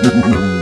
Woo!